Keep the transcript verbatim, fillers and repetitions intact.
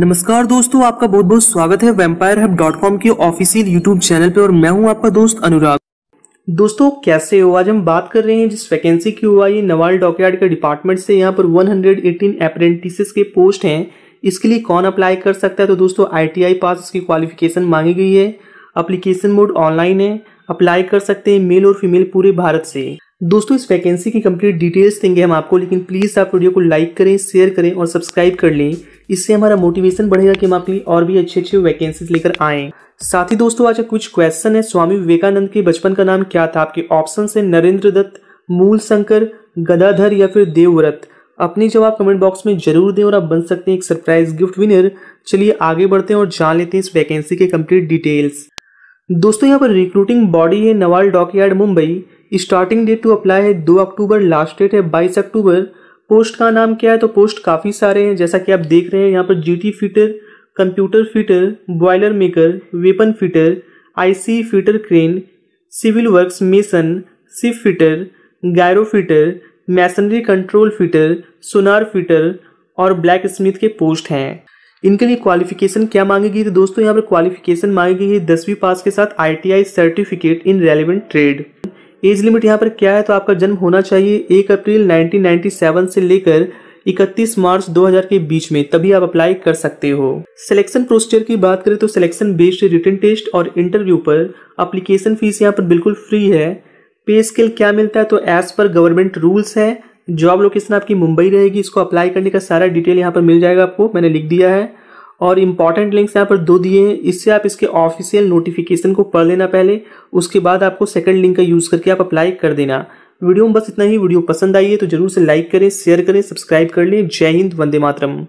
नमस्कार दोस्तों, आपका बहुत बहुत स्वागत है वैम्पायर हब डॉट कॉम के ऑफिशियल यूट्यूब चैनल पे और मैं हूं आपका दोस्त अनुराग। दोस्तों कैसे हो? आज हम बात कर रहे हैं जिस वैकेंसी की हुआ ये नवाल डॉकयार्ड के डिपार्टमेंट से। यहाँ पर एक सौ अठारह अप्रेंटिसेस के पोस्ट हैं। इसके लिए कौन अप्लाई कर सकता है? तो दोस्तों आई टी आई पास इसकी क्वालिफिकेशन मांगी गई है। अप्लीकेशन मोड ऑनलाइन है। अप्लाई कर सकते हैं मेल और फीमेल पूरे भारत से। दोस्तों इस वैकेंसी की कंप्लीट डिटेल्स देंगे हम आपको, लेकिन प्लीज़ आप वीडियो को लाइक करें, शेयर करें और सब्सक्राइब कर लें। इससे हमारा मोटिवेशन बढ़ेगा कि हम आपके लिए और भी अच्छे अच्छे वैकेंसीज लेकर आएँ। साथ ही दोस्तों आज कुछ क्वेश्चन है। स्वामी विवेकानंद के बचपन का नाम क्या था? आपके ऑप्शन है नरेंद्र दत्त, मूल शंकर, गदाधर या फिर देव व्रत। अपने जवाब कमेंट बॉक्स में जरूर दें और आप बन सकते हैं एक सरप्राइज गिफ्ट विनर। चलिए आगे बढ़ते हैं और जान लेते हैं इस वैकेंसी के कंप्लीट डिटेल्स। दोस्तों यहाँ पर रिक्रूटिंग बॉडी है naval dockyard Mumbai. Starting date to apply है दो अक्टूबर, लास्ट डेट है बाईस अक्टूबर। पोस्ट का नाम क्या है? तो पोस्ट काफ़ी सारे हैं जैसा कि आप देख रहे हैं। यहाँ पर GT fitter, computer fitter, boiler maker, weapon fitter, IC fitter crane, civil works mason, ship fitter, gyro fitter, masonry control fitter, sonar fitter और ब्लैक स्मिथ के पोस्ट हैं। इनके लिए क्वालिफिकेशन क्या मांगी गई? तो दोस्तों यहाँ पर क्वालिफिकेशन मांगी गई है दसवीं पास के साथ ITI certificate in relevant trade. Age limit यहाँ पर क्या है? तो आपका जन्म होना चाहिए एक अप्रैल उन्नीस सौ सत्तानवे से लेकर इकतीस मार्च दो हज़ार के बीच में, तभी आप अप्लाई कर सकते हो। सिलेक्शन प्रोसीजर की बात करें तो सिलेक्शन बेस्ड रिटन टेस्ट और इंटरव्यू पर। एप्लीकेशन फीस यहाँ पर बिल्कुल फ्री है। पे स्केल क्या मिलता है? तो एज पर गवर्नमेंट रूल्स है। जॉब लोकेशन आपकी मुंबई रहेगी। इसको अप्लाई करने का सारा डिटेल यहाँ पर मिल जाएगा आपको, मैंने लिख दिया है। और इम्पॉर्टेंट लिंक्स यहाँ पर दो दिए हैं, इससे आप इसके ऑफिशियल नोटिफिकेशन को पढ़ लेना पहले, उसके बाद आपको सेकंड लिंक का यूज़ करके आप अप्लाई कर देना। वीडियो में बस इतना ही। वीडियो पसंद आई है तो जरूर से लाइक करें, शेयर करें, सब्सक्राइब कर लें। जय हिंद, वंदे मातरम।